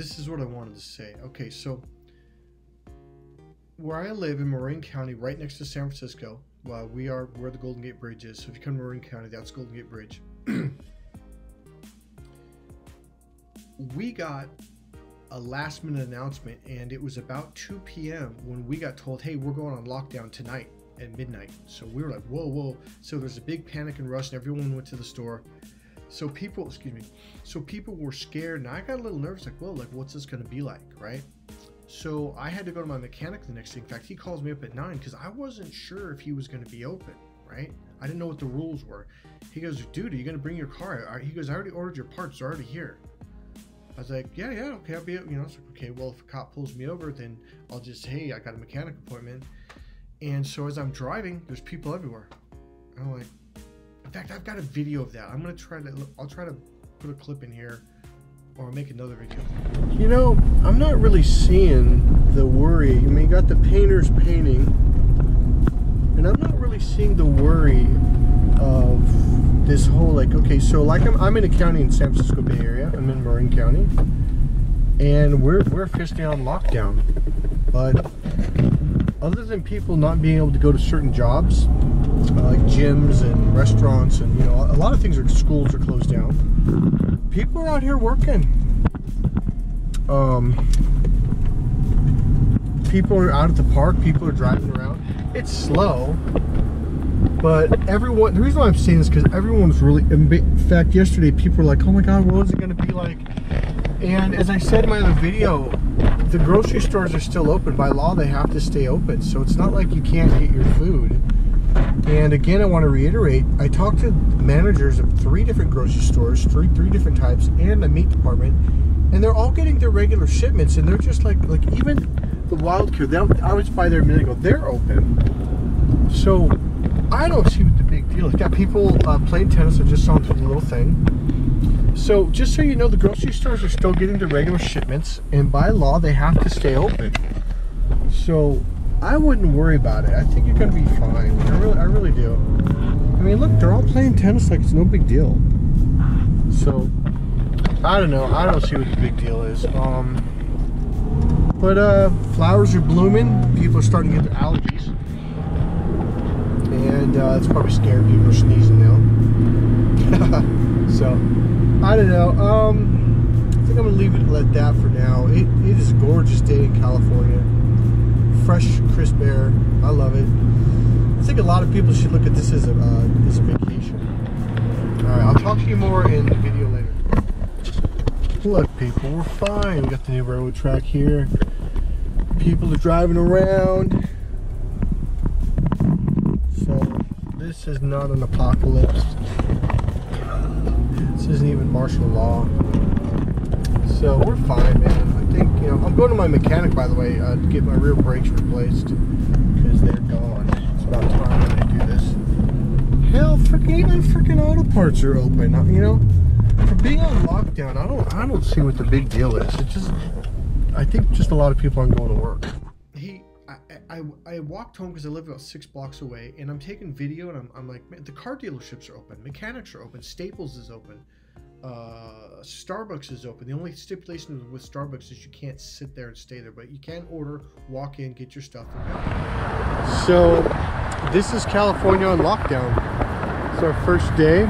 this is what I wanted to say. Okay, so where I live in Marin County, right next to San Francisco, well, we are where the Golden Gate Bridge is. So if you come to Marin County, that's Golden Gate Bridge. We got a last minute announcement, and it was about 2 p.m. when we got told, hey, we're going on lockdown tonight at midnight. So we were like, whoa, whoa. So there's a big panic and rush, and everyone went to the store. So people, excuse me, so people were scared, and I got a little nervous, like, whoa, like, what's this going to be like, right? So I had to go to my mechanic the next day. In fact, he calls me up at 9 because I wasn't sure if he was going to be open, right? I didn't know what the rules were. He goes, dude, are you going to bring your car? He goes, I already ordered your parts. They're already here. I was like, yeah, okay, I'll be, you know, it's like, okay, well, if a cop pulls me over, then I'll just, hey, I got a mechanic appointment. And so as I'm driving, there's people everywhere. And I'm like, in fact, I've got a video of that. I'm going to I'll try to put a clip in here or make another video. You know, I'm not really seeing the worry. I mean, you got the painters painting, and I'm not really seeing the worry of this whole, like, okay, so like I'm in a county in San Francisco Bay Area. I'm in Marin County, and we're officially on lockdown. But other than people not being able to go to certain jobs, like gyms and restaurants, and you know, a lot of things, are schools are closed down. People are out here working. People are out at the park. People are driving around. It's slow, but everyone. The reason why I'm saying this because everyone's really. In fact, yesterday people were like, "Oh my God, what is it going to be like?" And as I said in my other video, the grocery stores are still open. By law, they have to stay open, so it's not like you can't get your food. And again, I want to reiterate, I talked to managers of 3 different grocery stores, three different types, and the meat department, and they're all getting their regular shipments, and they're just like even the Wild Cure, I was by there a minute ago, they're open. So I don't see what the big deal is. Got people playing tennis. I just saw them do the little thing. So just so you know, the grocery stores are still getting their regular shipments, and by law, they have to stay open. So I wouldn't worry about it. I think you're going to be fine. I really do. I mean, look, they're all playing tennis like it's no big deal. So, I don't know. I don't see what the big deal is. But flowers are blooming. People are starting to get their allergies. And it's probably scary. People are sneezing now. So, I don't know. I think I'm going to leave it at that for now. It is a gorgeous day in California. Fresh, crisp air. I love it. I think a lot of people should look at this as a vacation. Alright, I'll talk to you more in the video later. Look, people, we're fine. We got the new railroad track here. People are driving around. So, this is not an apocalypse. This isn't even martial law. So, we're fine, man. You know, I'm going to my mechanic, by the way, to get my rear brakes replaced because they're gone. It's about time that I do this. Hell, freaking even freaking auto parts are open. You know, for being on lockdown, I don't see what the big deal is. It just, I think, just a lot of people aren't going to work. I walked home because I live about 6 blocks away, and I'm taking video, and I'm like, man, the car dealerships are open, mechanics are open, Staples is open. Starbucks is open. The only stipulation with Starbucks is you can't sit there and stay there, but you can order, walk in, get your stuff, and go. So this is California on lockdown. It's our first day.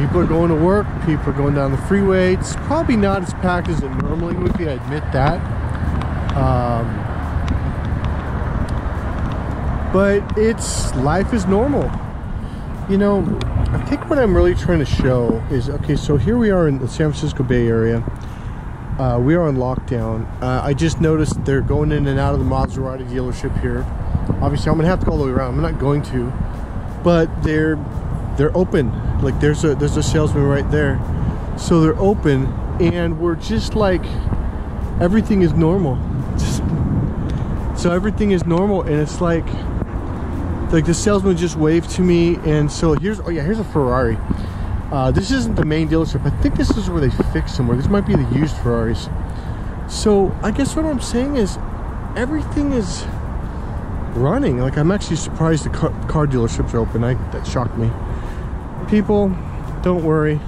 People are going to work. People are going down the freeway. It's probably not as packed as it normally would be. I admit that. But it's, life is normal. You know, I think what I'm really trying to show is, okay, so here we are in the San Francisco Bay Area. We are on lockdown. I just noticed they're going in and out of the Maserati dealership here. Obviously, I'm going to have to go all the way around. I'm not going to. But they're open. Like, there's a salesman right there. So they're open, and we're just like, everything is normal. So everything is normal, and it's like... Like, the salesman just waved to me, and so here's, oh yeah, here's a Ferrari. This isn't the main dealership. I think this is where they fix somewhere. This might be the used Ferraris. So I guess what I'm saying is everything is running. Like, I'm actually surprised the car dealerships are open. That shocked me. People, don't worry.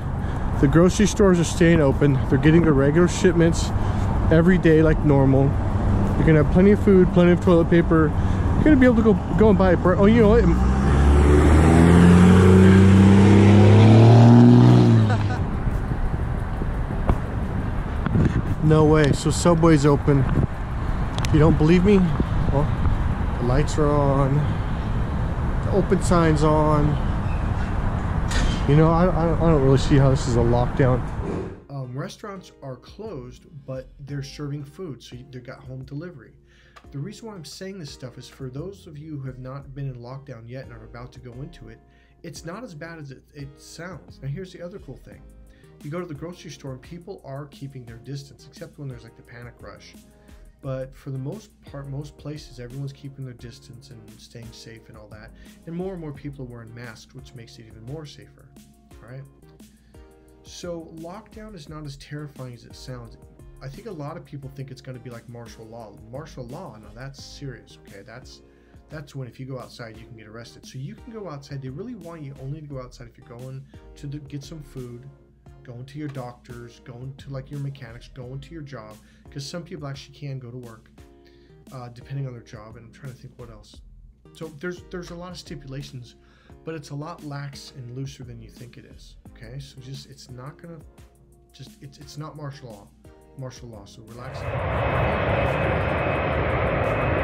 The grocery stores are staying open. They're getting their regular shipments every day like normal. You're gonna have plenty of food, plenty of toilet paper. You're gonna be able to go and buy a bread. Oh, you know what? No way. So Subway's open. If you don't believe me, well, the lights are on. The open sign's on. You know, I don't really see how this is a lockdown. Restaurants are closed, but they're serving food, so they've got home delivery. The reason why I'm saying this stuff is for those of you who have not been in lockdown yet and are about to go into it, it's not as bad as it sounds. Now here's the other cool thing. You go to the grocery store and people are keeping their distance, except when there's like the panic rush. But for the most part, most places, everyone's keeping their distance and staying safe and all that. And more people are wearing masks, which makes it even more safer, all right? So lockdown is not as terrifying as it sounds. I think a lot of people think it's gonna be like martial law. Martial law, no, that's serious, okay? That's when if you go outside, you can get arrested. So you can go outside. They really want you only to go outside if you're going to get some food, going to your doctors, going to like your mechanics, going to your job, because some people actually can go to work depending on their job. And I'm trying to think what else. So there's a lot of stipulations, but it's a lot lax and looser than you think it is. Okay, so just it's not martial law. So relax.